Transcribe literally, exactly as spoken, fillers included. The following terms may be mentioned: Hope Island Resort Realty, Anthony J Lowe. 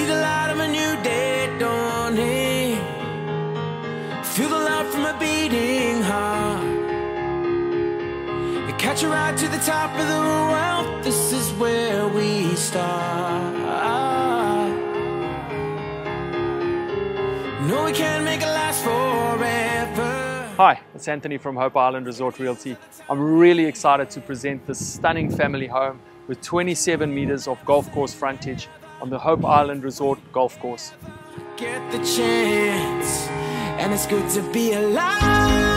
see the light of a new day dawning. Feel the love from a beating heart, and catch a ride to the top of the world. This is where we start. No, we can't make it last forever. Hi, it's Anthony from Hope Island Resort Realty. I'm really excited to present this stunning family home with twenty-seven meters of golf course frontage on the Hope Island Resort golf course. Get the chance, and it's good to be alive.